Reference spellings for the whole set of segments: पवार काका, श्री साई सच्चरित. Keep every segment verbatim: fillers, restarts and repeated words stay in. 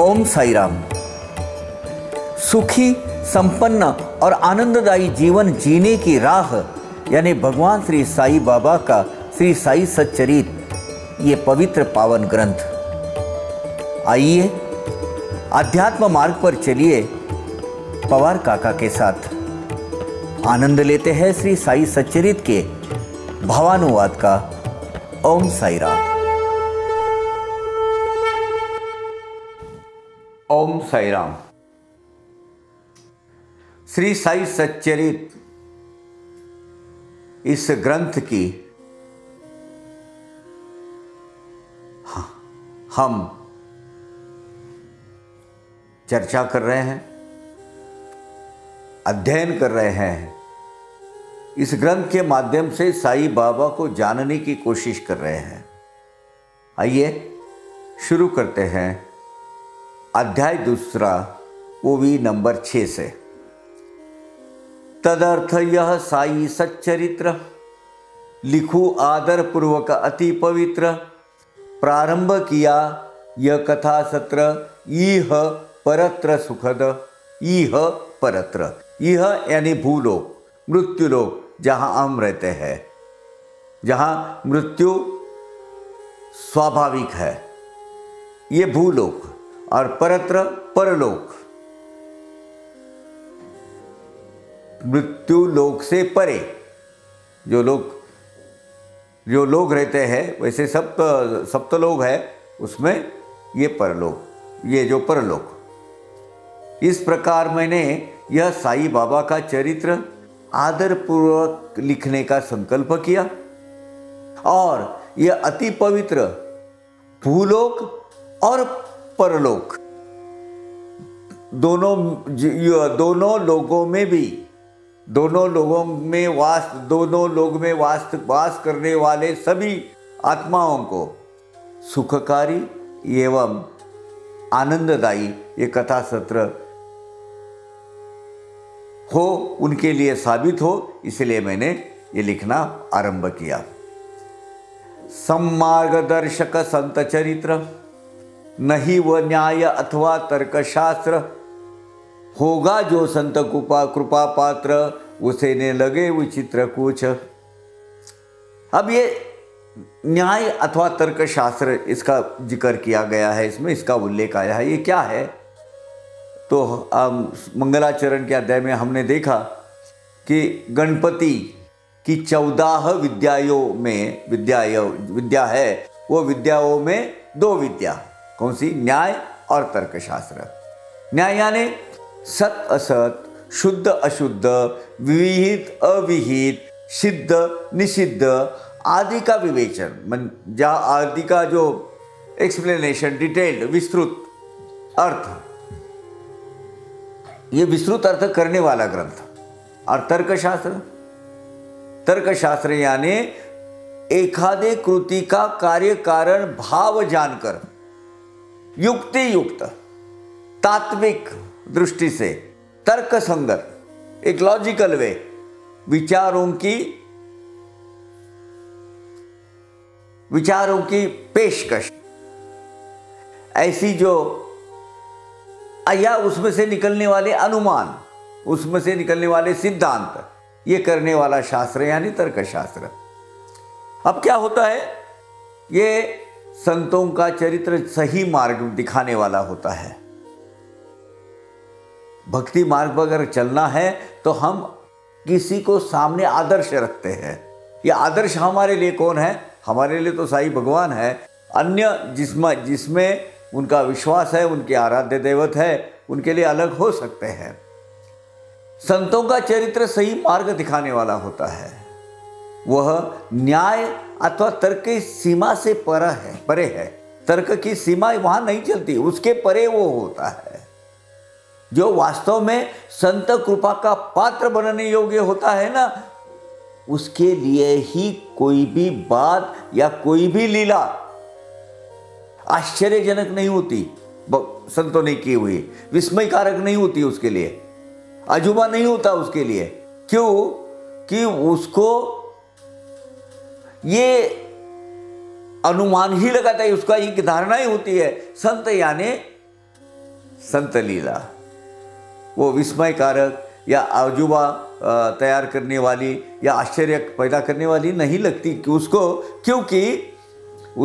ओम साईराम। सुखी, संपन्न और आनंददायी जीवन जीने की राह यानी भगवान श्री साई बाबा का श्री साई सच्चरित ये पवित्र पावन ग्रंथ। आइए आध्यात्म मार्ग पर चलिए पवार काका के साथ, आनंद लेते हैं श्री साई सच्चरित के भावानुवाद का। ओम साईराम। ओम साईराम। श्री साई सच्चरित इस ग्रंथ की हम चर्चा कर रहे हैं, अध्ययन कर रहे हैं। इस ग्रंथ के माध्यम से साईं बाबा को जानने की कोशिश कर रहे हैं। आइए शुरू करते हैं अध्याय दूसरा ओवी नंबर छः से। तदर्थ यह साई सच्चरित्र लिखू आदर पूर्वक अति पवित्र। प्रारंभ किया यह कथा सत्र इह परत्र सुखद। इह परत्र इह यानी भूलोक, मृत्युलोक, जहाँ हम रहते हैं, जहाँ मृत्यु स्वाभाविक है, ये भूलोक। और परत्र परलोक, मृत्यु लोक से परे जो लोग जो लोग रहते हैं, वैसे सप्त सप्त लोग है, उसमें ये परलोक, ये जो परलोक। इस प्रकार मैंने यह साई बाबा का चरित्र आदरपूर्वक लिखने का संकल्प किया और यह अति पवित्र भूलोक और परलोक दोनों दोनों लोगों में भी दोनों लोगों में वास दोनों लोग में वास वास करने वाले सभी आत्माओं को सुखकारी एवं आनंददायी ये कथा सत्र हो, उनके लिए साबित हो, इसलिए मैंने ये लिखना आरंभ किया। सम्मार्गदर्शक संत चरित्र नहीं वह न्याय अथवा तर्कशास्त्र होगा जो संत कृपा कृपा पात्र, उसे ने लगे विचित्र कुछ। अब ये न्याय अथवा तर्कशास्त्र इसका जिक्र किया गया है, इसमें इसका उल्लेख आया है। ये क्या है तो मंगलाचरण के अध्याय में हमने देखा कि गणपति की चौदह विद्याओं में विद्या विद्या है, वो विद्याओं में दो विद्या कौन सी? न्याय और तर्कशास्त्र। न्याय यानी सत असत, शुद्ध अशुद्ध, विहित अविहित, सिद्ध निषिद्ध आदि का विवेचन, जहाँ आदि का जो एक्सप्लेनेशन, डिटेल्ड विस्तृत अर्थ, ये विस्तृत अर्थ करने वाला ग्रंथ। और तर्कशास्त्र तर्कशास्त्र यानी एखादे कृति का कार्य कारण भाव जानकर युक्ति युक्त, तात्विक दृष्टि से, तर्क संगत, एक लॉजिकल वे, विचारों की विचारों की पेशकश, ऐसी जो या उसमें से निकलने वाले अनुमान, उसमें से निकलने वाले सिद्धांत, ये करने वाला शास्त्र यानी तर्कशास्त्र। अब क्या होता है, ये संतों का चरित्र सही मार्ग दिखाने वाला होता है। भक्ति मार्ग पर अगर चलना है तो हम किसी को सामने आदर्श रखते हैं। यह आदर्श हमारे लिए कौन है? हमारे लिए तो साईं भगवान है। अन्य जिसमें जिसमें उनका विश्वास है, उनके आराध्य दैवत है, उनके लिए अलग हो सकते हैं। संतों का चरित्र सही मार्ग दिखाने वाला होता है, वह न्याय अथवा तर्क की सीमा से परे है परे है तर्क की सीमा वहाँ नहीं चलती, उसके परे वो होता है जो वास्तव में संत कृपा का पात्र बनने योग्य होता है ना, उसके लिए ही कोई भी बात या कोई भी लीला आश्चर्यजनक नहीं होती, संतों ने की हुई विस्मयकारक नहीं होती, उसके लिए अजूबा नहीं होता उसके लिए। क्यों कि उसको ये अनुमान ही लगाता है, उसका एक धारणा ही होती है। संत यानी संत लीला, वो विस्मयकारक या अजूबा तैयार करने वाली या आश्चर्य पैदा करने वाली नहीं लगती कि उसको, क्योंकि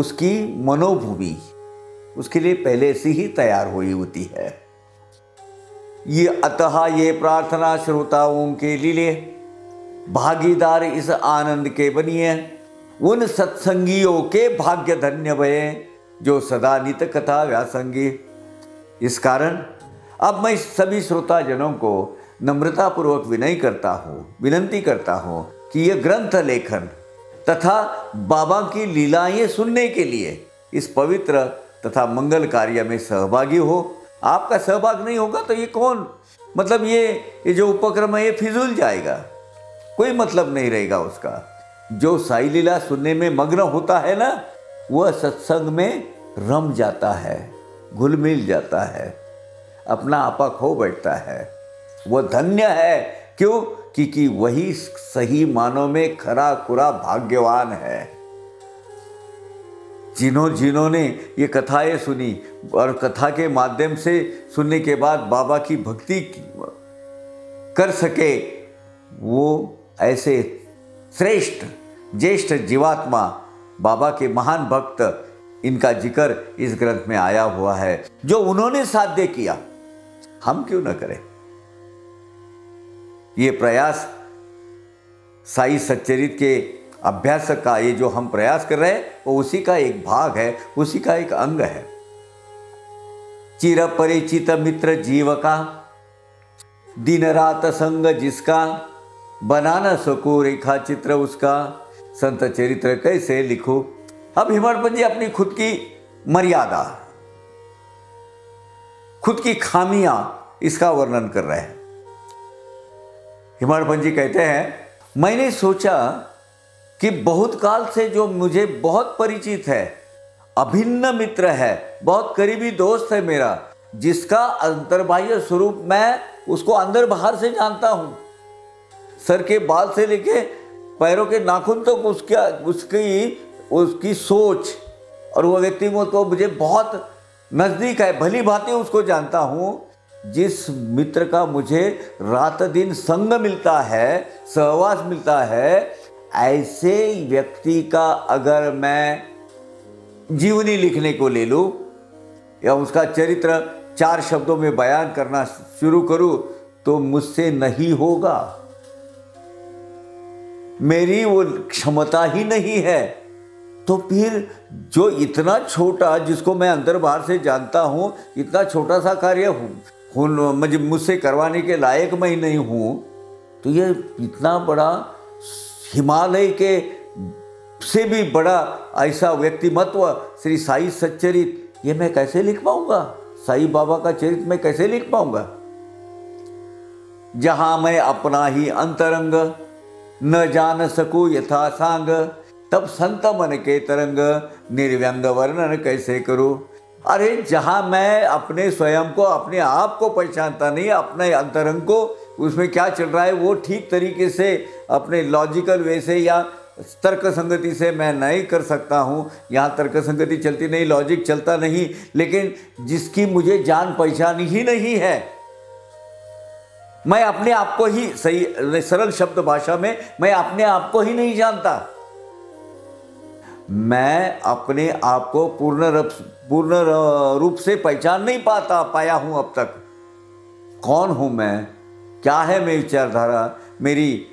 उसकी मनोभूमि उसके लिए पहले से ही तैयार हुई होती है। ये अतः ये प्रार्थना श्रोताओं के लिए भागीदार इस आनंद के बनिए, उन सत्संगियों के भाग्य धन्य भये जो सदा नित कथा व्यासंगी। इस कारण अब मैं सभी श्रोताजनों को नम्रतापूर्वक विनय करता हूँ, विनंती करता हूँ कि ये ग्रंथ लेखन तथा बाबा की लीलाएँ सुनने के लिए इस पवित्र तथा मंगल कार्य में सहभागी हो। आपका सहभाग नहीं होगा तो ये कौन, मतलब ये ये जो उपक्रम है ये फिजूल जाएगा, कोई मतलब नहीं रहेगा उसका। जो साई लीला सुनने में मग्न होता है ना, वह सत्संग में रम जाता है, घुल मिल जाता है, अपना आपा खो बैठता है। वह धन्य है, क्यों? क्योंकि वही सही मानों में खरा खुरा भाग्यवान है। जिन्हों जिन्होंने ये कथाएं सुनी और कथा के माध्यम से सुनने के बाद बाबा की भक्ति कर सके, वो ऐसे श्रेष्ठ ज्येष्ठ जीवात्मा बाबा के महान भक्त, इनका जिक्र इस ग्रंथ में आया हुआ है। जो उन्होंने साध्य किया, हम क्यों न करें। ये प्रयास साई सच्चरित के अभ्यास का, ये जो हम प्रयास कर रहे हैं वो उसी का एक भाग है, उसी का एक अंग है। चिर परिचित मित्र जीव का, दिन रात संग जिसका, बना न सकूं रेखा चित्र उसका, संत चरित्र कैसे लिखूं। अब हेमड़पंत जी अपनी खुद की मर्यादा, खुद की खामियां, इसका वर्णन कर रहे हैं। हेमड़पंत जी कहते हैं, मैंने सोचा कि बहुत काल से जो मुझे बहुत परिचित है, अभिन्न मित्र है, बहुत करीबी दोस्त है मेरा, जिसका अंतर्बाह्य स्वरूप मैं उसको अंदर बाहर से जानता हूँ, सर के बाल से लेके पैरों के नाखून तक तो उसका उसकी उसकी सोच और वो व्यक्ति को तो मुझे बहुत नज़दीक है, भली भांति उसको जानता हूँ। जिस मित्र का मुझे रात दिन संग मिलता है, सहवास मिलता है, ऐसे व्यक्ति का अगर मैं जीवनी लिखने को ले लूँ या उसका चरित्र चार शब्दों में बयान करना शुरू करूँ तो मुझसे नहीं होगा, मेरी वो क्षमता ही नहीं है। तो फिर जो इतना छोटा, जिसको मैं अंदर बाहर से जानता हूँ, इतना छोटा सा कार्य हूँ, मुझे मुझसे करवाने के लायक मैं नहीं हूँ, तो ये इतना बड़ा हिमालय के से भी बड़ा ऐसा व्यक्तिमत्व श्री साई सच्चरित, ये मैं कैसे लिख पाऊंगा? साई बाबा का चरित्र मैं कैसे लिख पाऊंगा? जहां मैं अपना ही अंतरंग न जान सकूं यथा सांग, तब संत मन के तरंग निर्व्यंग वर्णन कैसे करूं। अरे जहां मैं अपने स्वयं को, अपने आप को पहचानता नहीं, अपने अंतरंग को, उसमें क्या चल रहा है वो ठीक तरीके से अपने लॉजिकल वे से या तर्क संगति से मैं नहीं कर सकता हूँ। यहाँ तर्क संगति चलती नहीं, लॉजिक चलता नहीं, लेकिन जिसकी मुझे जान पहचान ही नहीं है, मैं अपने आप को ही, सही सरल शब्द भाषा में, मैं अपने आप को ही नहीं जानता। मैं अपने आप को पूर्ण रूप पूर्ण रूप से पहचान नहीं पाता पाया हूँ अब तक। कौन हूँ मैं, क्या है मेरी विचारधारा, मेरी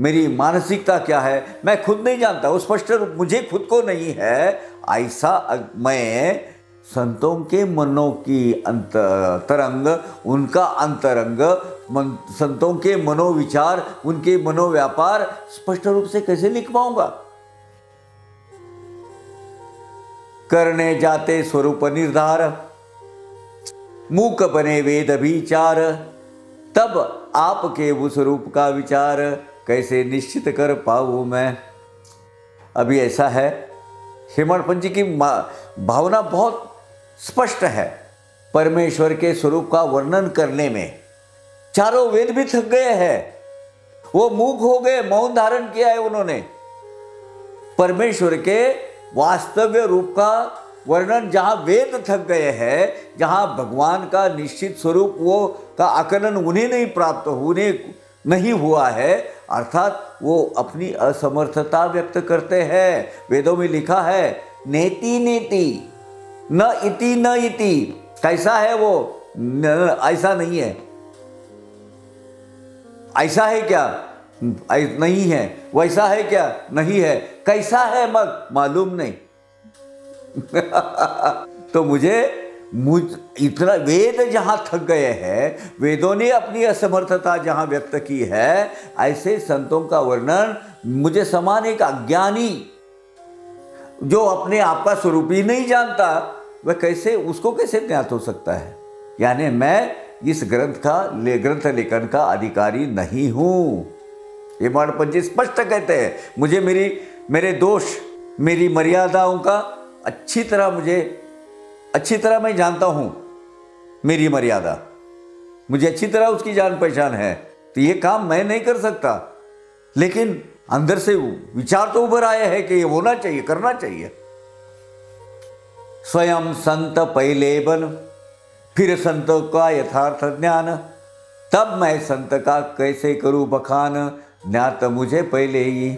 मेरी मानसिकता क्या है, मैं खुद नहीं जानता, उस स्पष्ट रूप मुझे खुद को नहीं है। ऐसा मैं संतों के मनों की अंत तरंग, उनका अंतरंग, मन, संतों के मनोविचार, उनके मनोव्यापार स्पष्ट रूप से कैसे लिख पाऊंगा? करने जाते स्वरूप निर्धार, मूक बने वेद विचार, तब आपके उस रूप का विचार कैसे निश्चित कर पाऊँ मैं। अभी ऐसा है, हेमड़पंत जी की भावना बहुत स्पष्ट है। परमेश्वर के स्वरूप का वर्णन करने में चारों वेद भी थक गए हैं, वो मूक हो गए, मौन धारण किया है उन्होंने। परमेश्वर के वास्तव्य रूप का वर्णन जहाँ वेद थक गए हैं, जहाँ भगवान का निश्चित स्वरूप वो का आकलन उन्हें नहीं प्राप्त उन्हें नहीं हुआ है, अर्थात वो अपनी असमर्थता व्यक्त करते हैं। वेदों में लिखा है नेति नेति, न इति न इति। कैसा है वो? न, न, ऐसा नहीं है। ऐसा है क्या? नहीं है। वैसा है क्या? नहीं है। कैसा है मग? मालूम नहीं। तो मुझे मुझ इतना वेद जहाँ थक गए हैं, वेदों ने अपनी असमर्थता जहाँ व्यक्त की है, ऐसे संतों का वर्णन मुझे समान एक अज्ञानी जो अपने आप का स्वरूप ही नहीं जानता, वह कैसे उसको कैसे ज्ञात हो सकता है? यानी मैं इस ग्रंथ का ले ग्रंथ लेखन का अधिकारी नहीं हूँ। ये हेमडपंत जी स्पष्ट कहते हैं। मुझे मेरी मेरे दोष, मेरी मर्यादाओं का अच्छी तरह मुझे अच्छी तरह मैं जानता हूँ। मेरी मर्यादा मुझे अच्छी तरह उसकी जान पहचान है, तो ये काम मैं नहीं कर सकता। लेकिन अंदर से विचार तो उभर आया है कि ये होना चाहिए, करना चाहिए। स्वयं संत पहले बन, फिर संतों का यथार्थ ज्ञान। तब मैं संत का कैसे करूँ बखान, ज्ञात मुझे पहले ही।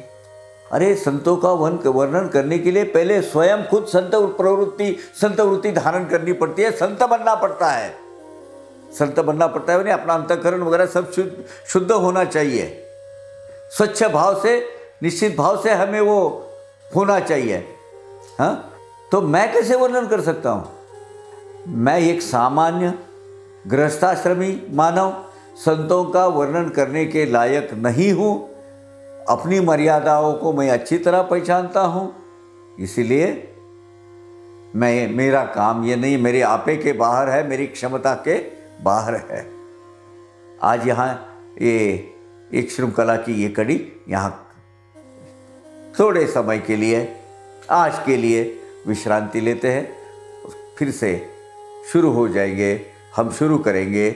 अरे संतों का वन वर्णन करने के लिए पहले स्वयं खुद संत प्रवृत्ति संत वृत्ति धारण करनी पड़ती है। संत बनना पड़ता है, संत बनना पड़ता है उन्हें। अपना अंतःकरण वगैरह सब शुद्ध शुद्ध होना चाहिए। स्वच्छ भाव से, निश्चित भाव से हमें वो होना चाहिए। हाँ, तो मैं कैसे वर्णन कर सकता हूँ? मैं एक सामान्य गृहस्थाश्रमी मानव संतों का वर्णन करने के लायक नहीं हूँ। अपनी मर्यादाओं को मैं अच्छी तरह पहचानता हूँ, इसीलिए मैं मेरा काम ये नहीं, मेरे आपे के बाहर है, मेरी क्षमता के बाहर है। आज यहाँ ये एक श्रृंखला की ये कड़ी यहाँ थोड़े समय के लिए, आज के लिए विश्रांति लेते हैं। फिर से शुरू हो जाएंगे, हम शुरू करेंगे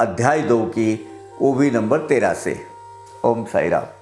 अध्याय दो की ओवी नंबर तेरह से। ओम साई राम।